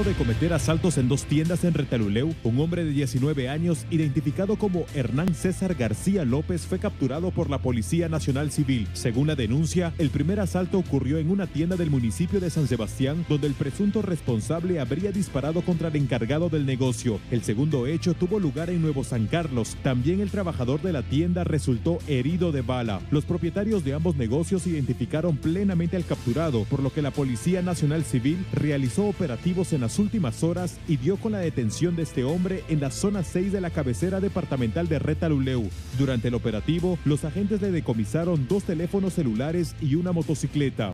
De cometer asaltos en dos tiendas en Retalhuleu, un hombre de 19 años identificado como Hernán César García López fue capturado por la Policía Nacional Civil. Según la denuncia, el primer asalto ocurrió en una tienda del municipio de San Sebastián, donde el presunto responsable habría disparado contra el encargado del negocio. El segundo hecho tuvo lugar en Nuevo San Carlos. También el trabajador de la tienda resultó herido de bala. Los propietarios de ambos negocios identificaron plenamente al capturado, por lo que la Policía Nacional Civil realizó operativos en las últimas horas y dio con la detención de este hombre en la zona 6 de la cabecera departamental de Retalhuleu. Durante el operativo, los agentes le decomisaron 2 teléfonos celulares y una motocicleta.